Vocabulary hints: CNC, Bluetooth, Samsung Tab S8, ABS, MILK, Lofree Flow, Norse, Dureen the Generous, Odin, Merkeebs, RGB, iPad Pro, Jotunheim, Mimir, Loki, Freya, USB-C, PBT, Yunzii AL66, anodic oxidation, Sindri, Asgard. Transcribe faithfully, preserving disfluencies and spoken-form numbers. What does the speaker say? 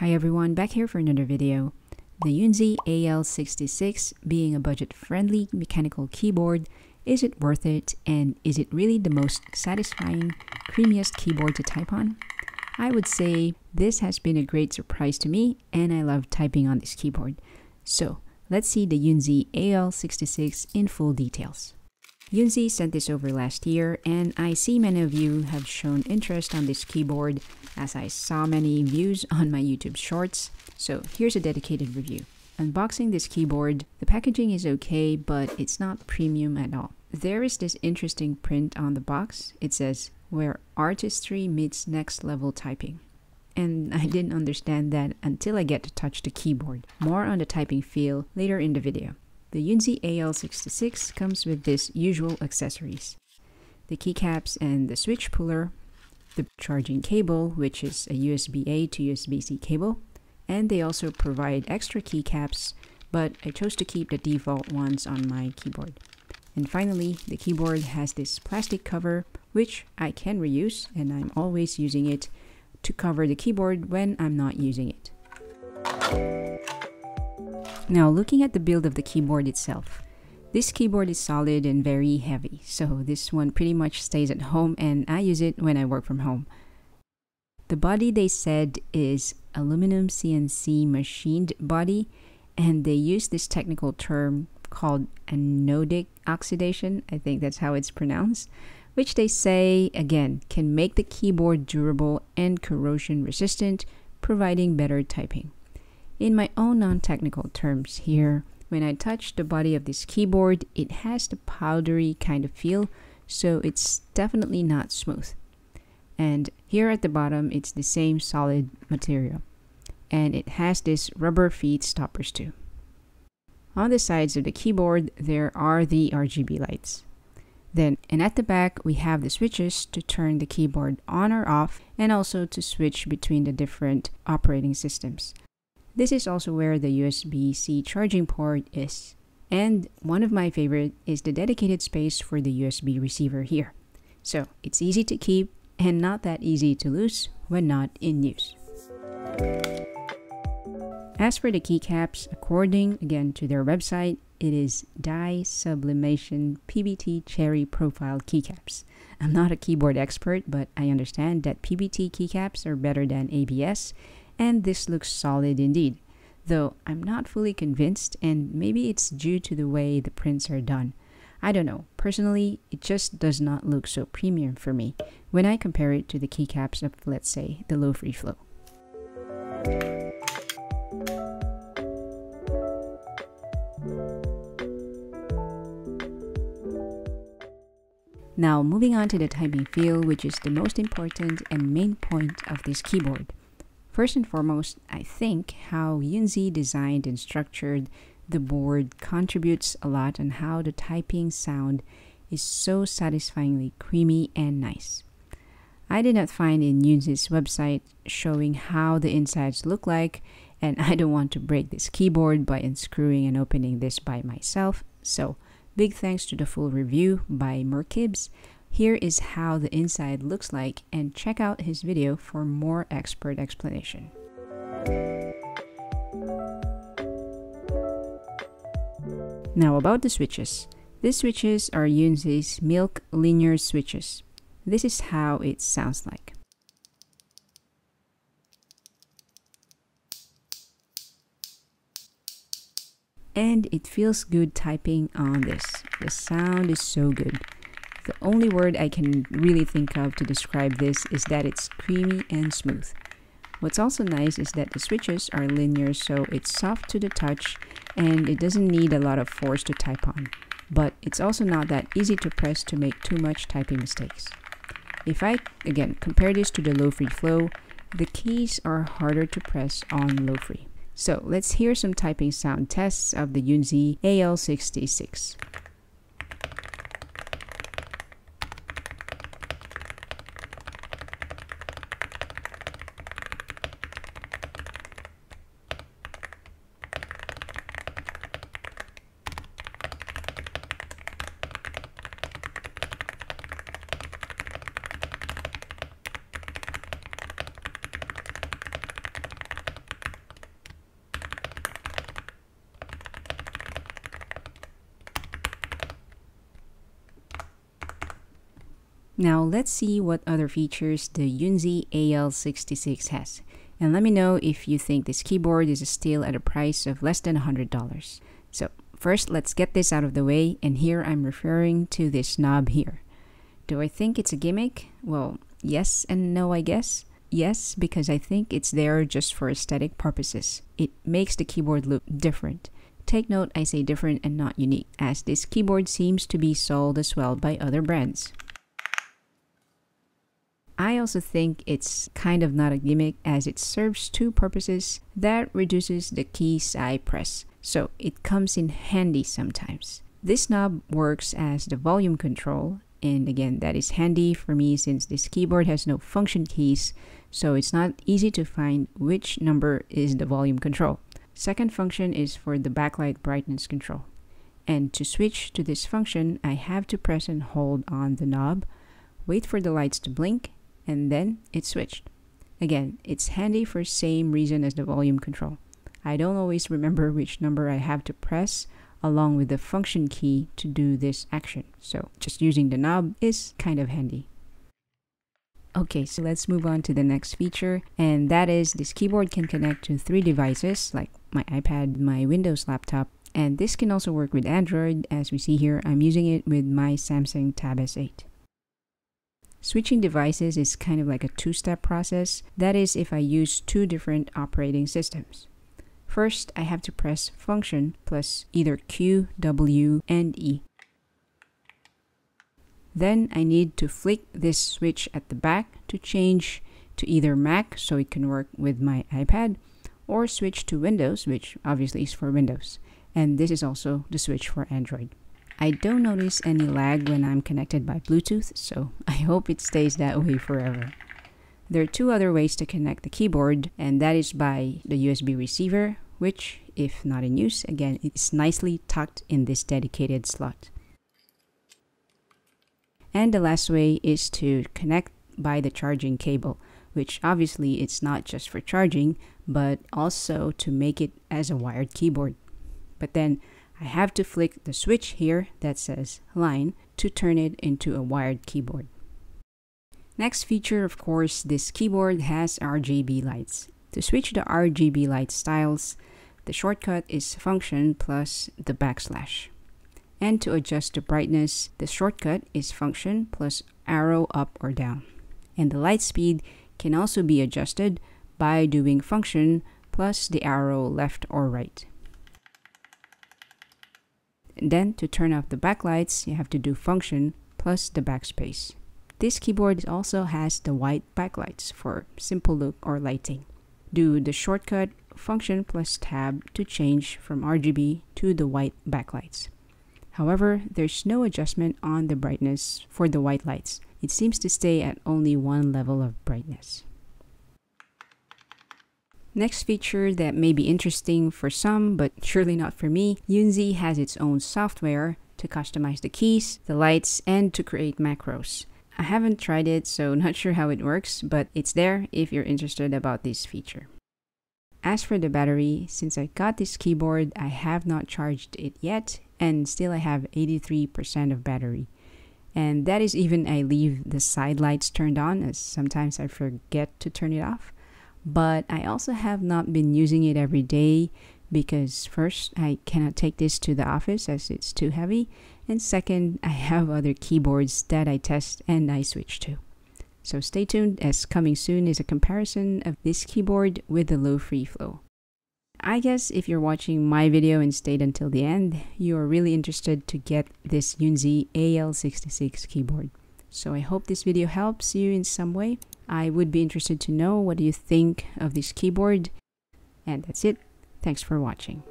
Hi everyone, back here for another video. The Yunzii A L sixty-six, being a budget-friendly mechanical keyboard, is it worth it, and is it really the most satisfying, creamiest keyboard to type on? I would say this has been a great surprise to me, and I love typing on this keyboard. So let's see the Yunzii A L sixty-six in full details. Yunzii sent this over last year, and I see many of you have shown interest on this keyboard as I saw many views on my YouTube shorts, so here's a dedicated review. Unboxing this keyboard, the packaging is okay, but it's not premium at all. There is this interesting print on the box. It says, "Where artistry meets next level typing." And I didn't understand that until I get to touch the keyboard. More on the typing feel later in the video. The Yunzii A L sixty-six comes with this usual accessories. The keycaps and the switch puller, the charging cable, which is a U S B A to U S B C cable, and they also provide extra keycaps, but I chose to keep the default ones on my keyboard. And finally, the keyboard has this plastic cover, which I can reuse, and I'm always using it to cover the keyboard when I'm not using it. Now, looking at the build of the keyboard itself, this keyboard is solid and very heavy, so this one pretty much stays at home, and I use it when I work from home. The body, they said, is aluminum C N C machined body, and they use this technical term called anodic oxidation, I think that's how it's pronounced, which they say, again, can make the keyboard durable and corrosion resistant, providing better typing. In my own non-technical terms here, when I touch the body of this keyboard, it has the powdery kind of feel, so it's definitely not smooth. And here at the bottom, it's the same solid material. And it has this rubber feed stoppers too. On the sides of the keyboard, there are the R G B lights. Then, and at the back, we have the switches to turn the keyboard on or off, and also to switch between the different operating systems. This is also where the U S B C charging port is. And one of my favorite is the dedicated space for the U S B receiver here. So it's easy to keep and not that easy to lose when not in use. As for the keycaps, according again to their website, it is dye sublimation P B T cherry profile keycaps. I'm not a keyboard expert, but I understand that P B T keycaps are better than A B S. And this looks solid indeed, though I'm not fully convinced, and maybe it's due to the way the prints are done. I don't know. Personally, it just does not look so premium for me when I compare it to the keycaps of, let's say, the Lofree Flow. Now moving on to the typing feel, which is the most important and main point of this keyboard. First and foremost, I think how Yunzii designed and structured the board contributes a lot on how the typing sound is so satisfyingly creamy and nice. I did not find in Yunzii's website showing how the insides look like, and I don't want to break this keyboard by unscrewing and opening this by myself, so big thanks to the full review by Merkeebs. Here is how the inside looks like, and check out his video for more expert explanation. Now about the switches. These switches are Yunzii's MILK linear switches. This is how it sounds like. And it feels good typing on this. The sound is so good. The only word I can really think of to describe this is that it's creamy and smooth. What's also nice is that the switches are linear, so it's soft to the touch and it doesn't need a lot of force to type on. But it's also not that easy to press to make too much typing mistakes. If I, again, compare this to the Lofree Flow, the keys are harder to press on Lofree. So let's hear some typing sound tests of the Yunzii A L sixty-six. Now let's see what other features the Yunzii A L sixty-six has, and let me know if you think this keyboard is still at a price of less than one hundred dollars. So first, let's get this out of the way, and here I'm referring to this knob here. Do I think it's a gimmick? Well, yes and no, I guess. Yes, because I think it's there just for aesthetic purposes. It makes the keyboard look different. Take note, I say different and not unique, as this keyboard seems to be sold as well by other brands. I also think it's kind of not a gimmick, as it serves two purposes that reduces the key side press, so it comes in handy sometimes. This knob works as the volume control, and again, that is handy for me since this keyboard has no function keys, so it's not easy to find which number is the volume control. Second function is for the backlight brightness control, and to switch to this function, I have to press and hold on the knob, wait for the lights to blink, and then it switched. Again, it's handy for same reason as the volume control. I don't always remember which number I have to press along with the function key to do this action, so just using the knob is kind of handy. Okay, so let's move on to the next feature, and that is this keyboard can connect to three devices like my iPad, my Windows laptop, and this can also work with Android. As we see here, I'm using it with my Samsung Tab S eight. Switching devices is kind of like a two-step process, that is if I use two different operating systems. First, I have to press function plus either Q, W, and E. Then I need to flick this switch at the back to change to either Mac, so it can work with my iPad, or switch to Windows, which obviously is for Windows, and this is also the switch for Android. I don't notice any lag when I'm connected by Bluetooth, so I hope it stays that way forever. There are two other ways to connect the keyboard, and that is by the U S B receiver, which, if not in use, again, it's nicely tucked in this dedicated slot. And the last way is to connect by the charging cable, which obviously it's not just for charging, but also to make it as a wired keyboard. But then I have to flick the switch here that says line to turn it into a wired keyboard. Next feature, of course, this keyboard has R G B lights. To switch the R G B light styles, the shortcut is function plus the backslash. And to adjust the brightness, the shortcut is function plus arrow up or down. And the light speed can also be adjusted by doing function plus the arrow left or right. Then to turn off the backlights, you have to do function plus the backspace. This keyboard also has the white backlights for simple look or lighting. Do the shortcut function plus tab to change from R G B to the white backlights. However, there's no adjustment on the brightness for the white lights. It seems to stay at only one level of brightness. Next feature that may be interesting for some, but surely not for me, Yunzii has its own software to customize the keys, the lights, and to create macros. I haven't tried it, so not sure how it works, but it's there if you're interested about this feature. As for the battery, since I got this keyboard, I have not charged it yet, and still I have eighty-three percent of battery. And that is even I leave the side lights turned on, as sometimes I forget to turn it off. But I also have not been using it every day because first, I cannot take this to the office as it's too heavy, and second, I have other keyboards that I test and I switch to. So stay tuned, as coming soon is a comparison of this keyboard with the Lofree Flow. I guess if you're watching my video and stayed until the end, you are really interested to get this Yunzii A L sixty-six keyboard. So I hope this video helps you in some way. I would be interested to know what do you think of this keyboard. And that's it. Thanks for watching.